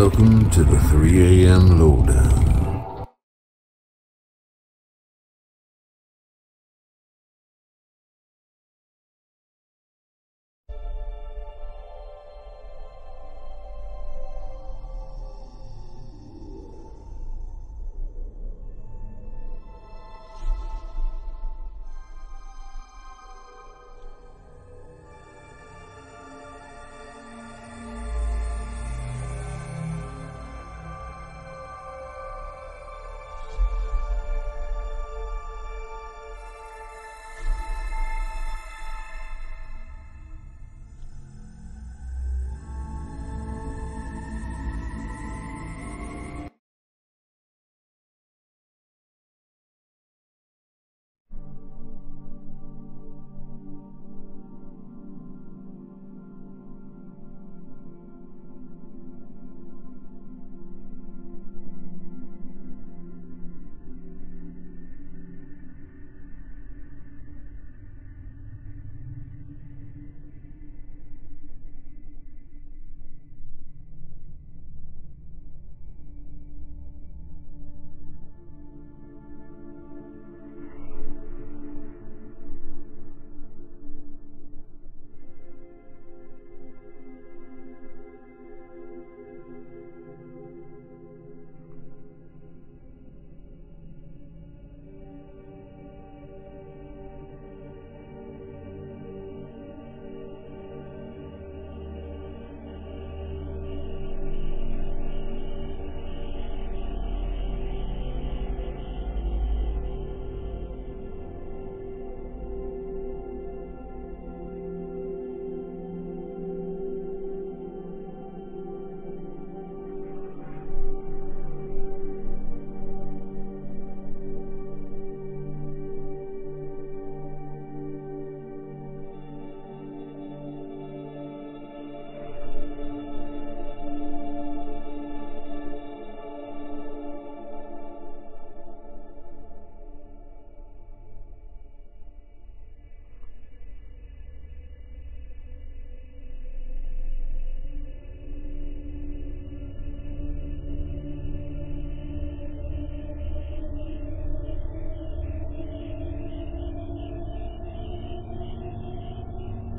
Welcome to the 3AM Lowdown.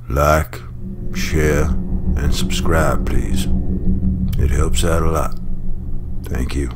Like, share, and subscribe, please. It helps out a lot. Thank you.